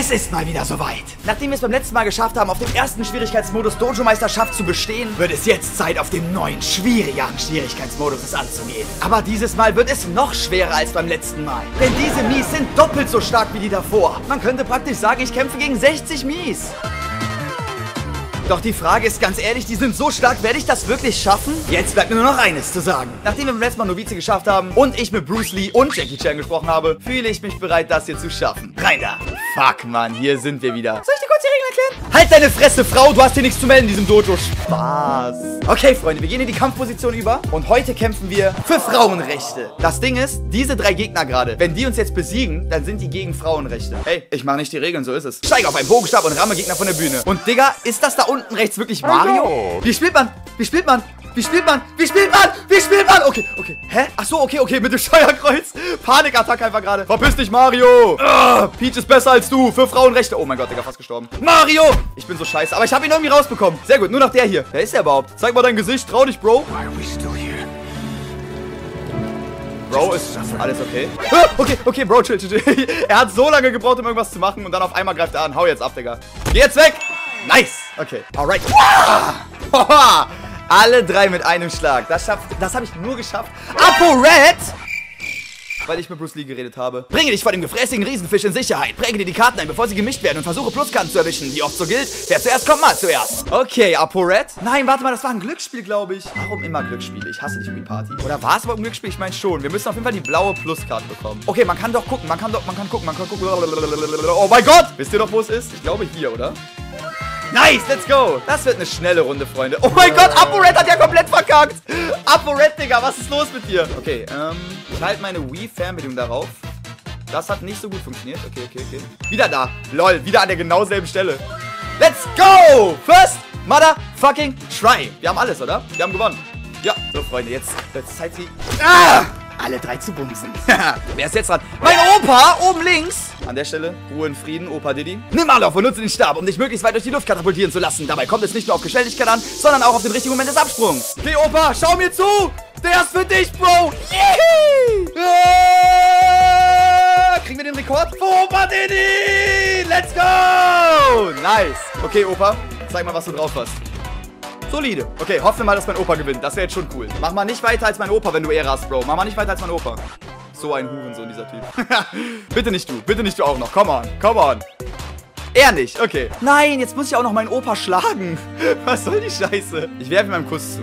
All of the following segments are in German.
Es ist mal wieder soweit. Nachdem wir es beim letzten Mal geschafft haben, auf dem ersten Schwierigkeitsmodus Dojo-Meisterschaft zu bestehen, wird es jetzt Zeit, auf dem neuen, schwierigeren Schwierigkeitsmodus es anzugehen. Aber dieses Mal wird es noch schwerer als beim letzten Mal. Denn diese Mies sind doppelt so stark wie die davor. Man könnte praktisch sagen, ich kämpfe gegen 60 Mies. Doch die Frage ist ganz ehrlich, die sind so stark, werde ich das wirklich schaffen? Jetzt bleibt mir nur noch eines zu sagen. Nachdem wir beim letzten Mal Novize geschafft haben und ich mit Bruce Lee und Jackie Chan gesprochen habe, fühle ich mich bereit, das hier zu schaffen. Rein da. Fuck, Mann, hier sind wir wieder. Soll ich dir kurz die Regeln erklären? Halt deine Fresse, Frau, du hast hier nichts zu melden in diesem Dojo. Spaß. Okay, Freunde, wir gehen in die Kampfposition über und heute kämpfen wir für Frauenrechte. Das Ding ist, diese drei Gegner gerade, wenn die uns jetzt besiegen, dann sind die gegen Frauenrechte. Hey, ich mache nicht die Regeln, so ist es. Steige auf einen Bogenstab und ramme Gegner von der Bühne. Und Digga, ist das da unten? Unten rechts wirklich Mario? Wie spielt man? Wie spielt man? Wie spielt man? Wie spielt man? Wie spielt man? Okay, okay. Hä? Ach so, okay, okay. Mit dem Steuerkreuz. Panikattacke einfach gerade. Verpiss dich, Mario. Peach ist besser als du. Für Frauenrechte. Oh mein Gott, Digga, fast gestorben. Mario! Ich bin so scheiße. Aber ich habe ihn irgendwie rausbekommen. Sehr gut, nur nach der hier. Wer ist der überhaupt? Zeig mal dein Gesicht. Trau dich, Bro. Bro, ist alles okay? Okay, okay, Bro, chill, chill, chill. Er hat so lange gebraucht, um irgendwas zu machen. Und dann auf einmal greift er an. Hau jetzt ab, Digga. Geh jetzt weg. Nice! Okay, alright. Haha! Alle drei mit einem Schlag. Das habe ich nur geschafft. ApoRed! Weil ich mit Bruce Lee geredet habe. Bringe dich vor dem gefräßigen Riesenfisch in Sicherheit. Präge dir die Karten ein, bevor sie gemischt werden und versuche Pluskarten zu erwischen. Wie oft so gilt, wer zuerst kommt, mal zuerst. Okay, ApoRed. Nein, warte mal, das war ein Glücksspiel, glaube ich. Warum immer Glücksspiele? Ich hasse dich um die Party. Oder war es überhaupt ein Glücksspiel? Ich meine schon. Wir müssen auf jeden Fall die blaue Pluskarte bekommen. Okay, man kann doch gucken, man kann gucken. Oh mein Gott! Wisst ihr doch, wo es ist? Ich glaube hier, oder? Nice, let's go. Das wird eine schnelle Runde, Freunde. Oh mein Gott, ApoRed hat ja komplett verkackt. ApoRed, Digga, was ist los mit dir? Okay, ich halte meine Wii-Fernbedienung darauf. Das hat nicht so gut funktioniert. Okay, okay, okay. Wieder da. Lol, wieder an der genau selben Stelle. Let's go. First motherfucking try. Wir haben alles, oder? Wir haben gewonnen. Ja, so, Freunde, jetzt Zeit sie... Ah! Alle drei zu bumsen. Wer ist jetzt dran? Mein Opa, oben links. An der Stelle, Ruhe in Frieden, Opa Dydy. Nimm Anlauf und nutze den Stab, um dich möglichst weit durch die Luft katapultieren zu lassen. Dabei kommt es nicht nur auf Geschwindigkeit an, sondern auch auf den richtigen Moment des Absprungs. Okay, Opa, schau mir zu. Der ist für dich, Bro. Kriegen wir den Rekord? Opa Dydy, let's go. Nice. Okay, Opa, zeig mal, was du drauf hast. Solide. Okay, hoffen wir mal, dass mein Opa gewinnt. Das wäre jetzt schon cool. Mach mal nicht weiter als mein Opa, wenn du Ehre hast, Bro. Mach mal nicht weiter als mein Opa. So ein Hurensohn, dieser Typ. Bitte nicht du auch noch. Come on, come on. Er nicht, okay. Nein, jetzt muss ich auch noch meinen Opa schlagen. Was soll die Scheiße? Ich werfe ihm einen Kuss zu.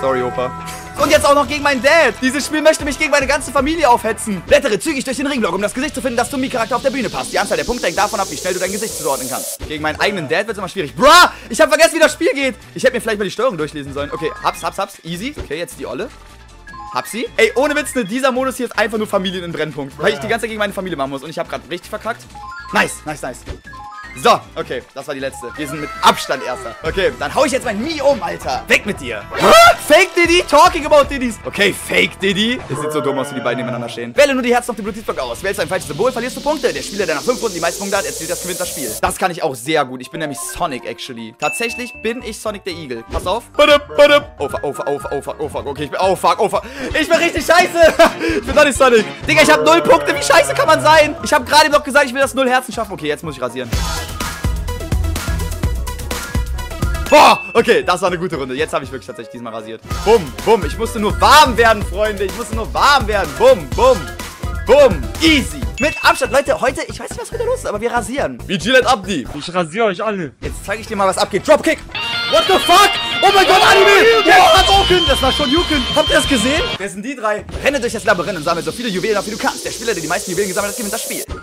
Sorry, Opa. Und jetzt auch noch gegen meinen Dad. Dieses Spiel möchte mich gegen meine ganze Familie aufhetzen. Blättere zügig durch den Ringblock, um das Gesicht zu finden, das zum Mi-Charakter auf der Bühne passt. Die Anzahl der Punkte hängt davon ab, wie schnell du dein Gesicht zuordnen kannst. Gegen meinen eigenen Dad wird's immer schwierig. Bra! Ich hab vergessen, wie das Spiel geht. Ich hätte mir vielleicht mal die Steuerung durchlesen sollen. Okay, hab's. Easy. Okay, jetzt die Olle. Hab sie. Ey, ohne Witz, ne, dieser Modus hier ist einfach nur Familien im Brennpunkt. Weil ich die ganze Zeit gegen meine Familie machen muss. Und ich hab grad richtig verkackt. Nice, nice, nice. So, okay, das war die letzte. Wir sind mit Abstand Erster. Okay, dann hau ich jetzt mein Mii um, Alter. Weg mit dir. Fake Dydy, talking about Dydies. Okay, Fake Dydy. Das sieht so dumm aus, wie die beiden nebeneinander stehen. Wähle nur die Herzen auf dem Notizblock aus. Wählst ein falsches Symbol, verlierst du Punkte. Der Spieler, der nach 5 Runden die meisten Punkte hat, erzielt das gewinnt das Spiel. Das kann ich auch sehr gut. Ich bin nämlich Sonic, actually. Tatsächlich bin ich Sonic der Igel. Pass auf. Oh fuck, okay, ich bin... Oh fuck. Ich bin richtig scheiße. Ich bin doch nicht Sonic. Digga, ich hab 0 Punkte. Wie scheiße kann man sein? Ich hab gerade noch gesagt, ich will das 0 Herzen schaffen. Okay, jetzt muss ich rasieren. Boah, okay, das war eine gute Runde. Jetzt habe ich wirklich tatsächlich diesmal rasiert. Bumm, bumm. Ich musste nur warm werden, Freunde. Ich musste nur warm werden. Bumm, bumm. Bumm. Easy. Mit Abstand. Leute, heute, ich weiß nicht, was heute los ist, aber wir rasieren. Wie Gillette Abdi. Ich rasiere euch alle. Jetzt zeige ich dir mal, was abgeht. Dropkick. What the fuck? Oh mein Gott, Anime! Der hat auch hin! Das war schon Jukin! Habt ihr das gesehen? Wer sind die drei? Renne durch das Labyrinth und sammle so viele Juwelen auf, wie du kannst. Der Spieler, der die meisten Juwelen gesammelt hat, gewinnt das Spiel. Das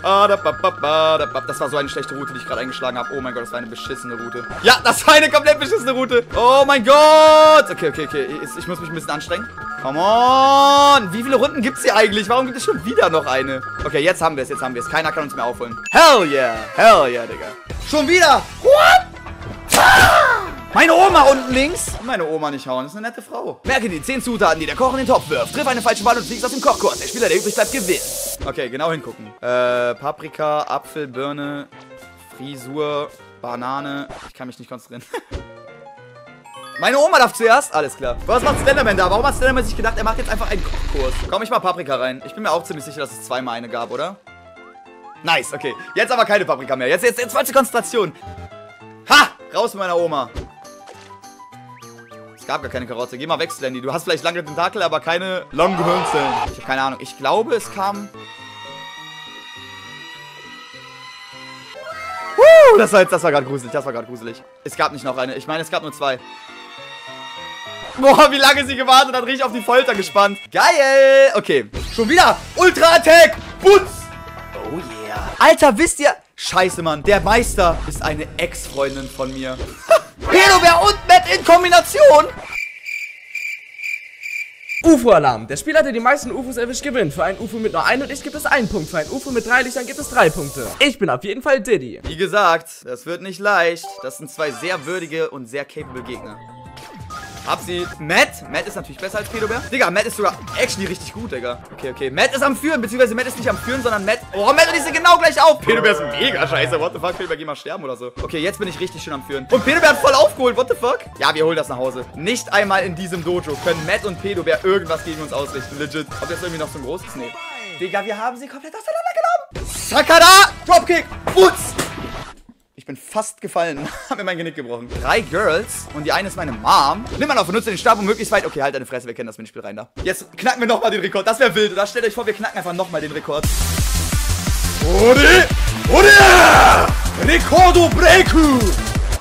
war so eine schlechte Route, die ich gerade eingeschlagen habe. Oh mein Gott, das war eine beschissene Route. Ja, das war eine komplett beschissene Route. Oh mein Gott! Okay, okay, okay. Ich muss mich ein bisschen anstrengen. Come on! Wie viele Runden gibt's hier eigentlich? Warum gibt es schon wieder noch eine? Okay, jetzt haben wir es, jetzt haben wir es. Keiner kann uns mehr aufholen. Hell yeah, Digga. Schon wieder! What? Meine Oma unten links. Meine Oma nicht hauen, ist eine nette Frau. Merke die 10 Zutaten, die der Koch in den Topf wirft. Triff eine falsche Wahl und fliegst aus dem Kochkurs. Der Spieler, der übrig bleibt, gewinnt. Okay, genau hingucken. Paprika, Apfel, Birne, Frisur, Banane. Ich kann mich nicht konzentrieren. Meine Oma darf zuerst. Alles klar. Was macht Slenderman da? Warum hat Slenderman sich gedacht, er macht jetzt einfach einen Kochkurs? Komm ich mal Paprika rein. Ich bin mir auch ziemlich sicher, dass es zweimal eine gab, oder? Nice, okay. Jetzt aber keine Paprika mehr. Jetzt falsche Konzentration. Ha! Raus mit meiner Oma. Es gab gar keine Karotte. Geh mal weg, Slendy. Du hast vielleicht lange Tentakel, aber keine langen Gehirnzellen. Ich habe keine Ahnung. Ich glaube, es kam... Das war gerade gruselig, Es gab nicht noch eine. Ich meine, es gab nur zwei. Boah, wie lange sie gewartet hat. Richtig auf die Folter gespannt. Geil. Okay. Schon wieder. Ultra-Attack. Butz. Oh yeah. Alter, wisst ihr... Scheiße, Mann. Der Meister ist eine Ex-Freundin von mir. Pedobär und Matt in Kombination. UFO-Alarm. Der Spieler, der die meisten UFOs erwischt, gewinnt. Für einen UFO mit nur 1 Licht gibt es 1 Punkt. Für einen UFO mit 3 Lichtern gibt es 3 Punkte. Ich bin auf jeden Fall Dydy. Wie gesagt, das wird nicht leicht. Das sind zwei sehr würdige und sehr capable Gegner. Hab sie. Matt. Matt ist natürlich besser als Pedobär. Digga, Matt ist sogar actually richtig gut, Digga. Okay, okay. Matt ist am Führen, beziehungsweise Matt ist nicht am Führen, sondern Matt... Oh, Matt und ich sind genau gleich auf. Pedobär ist mega scheiße. What the fuck? Pedobär, geh mal sterben oder so. Okay, jetzt bin ich richtig schön am Führen. Und Pedobär hat voll aufgeholt. What the fuck? Ja, wir holen das nach Hause. Nicht einmal in diesem Dojo können Matt und Pedobär irgendwas gegen uns ausrichten. Legit. Ob jetzt irgendwie noch so ein großes? Nee. Digga, wir haben sie komplett auseinandergenommen. Sakada! Dropkick! Putz! Ich bin fast gefallen, hab mir mein Genick gebrochen. 3 Girls und die eine ist meine Mom. Nimm mal auf und nutze den Stab und möglichst weit... Okay, halt deine Fresse, wir kennen das Minispiel rein da. Jetzt knacken wir nochmal den Rekord, das wäre wild. Da stellt euch vor, wir knacken einfach nochmal den Rekord. Oder! Rekordo Breaku!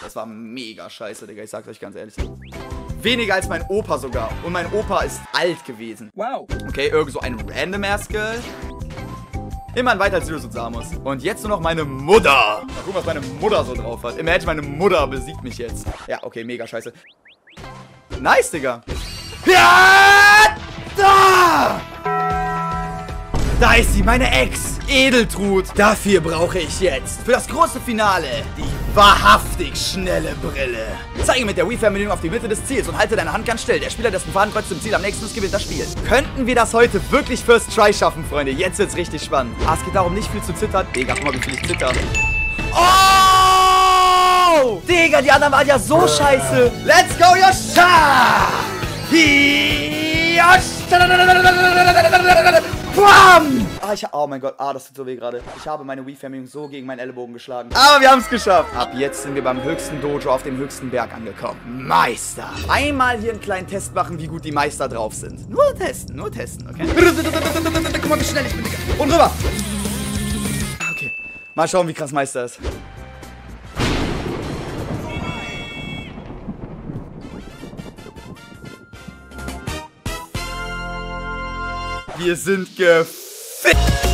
Das war mega scheiße, Digga, ich sag's euch ganz ehrlich. Weniger als mein Opa sogar. Und mein Opa ist alt gewesen. Wow. Okay, irgend so ein random-ass Girl. Immerhin weiter als Syros und Samus. Und jetzt nur noch meine Mutter. Mal gucken, was meine Mutter so drauf hat. Imagine, meine Mutter besiegt mich jetzt. Ja, okay, mega scheiße. Nice, Digga. Ja! Da! Da ist sie, meine Ex, Edeltrud. Dafür brauche ich jetzt, für das große Finale, die wahrhaftig schnelle Brille. Zeige mit der Wii-Fernbedienung auf die Mitte des Ziels und halte deine Hand ganz still. Der Spieler, dessen Fadenkreuz zum Ziel am nächsten ist, gewinnt das Spiel. Könnten wir das heute wirklich first try schaffen, Freunde? Jetzt wird's richtig spannend. Ah, es geht darum, nicht viel zu zittern. Digga, guck mal, wie viel ich zitter. Oh! Digga, die anderen waren ja so scheiße. Let's go, Yosha! Yosha! Bam! Oh mein Gott, das tut so weh gerade. Ich habe meine Wii-Fernbedienung so gegen meinen Ellenbogen geschlagen. Aber wir haben es geschafft. Ab jetzt sind wir beim höchsten Dojo auf dem höchsten Berg angekommen. Meister. Einmal hier einen kleinen Test machen, wie gut die Meister drauf sind. Nur testen, okay? Guck mal, wie schnell ich bin, Digga. Und rüber. Okay. Mal schauen, wie krass Meister ist. Wir sind gefickt.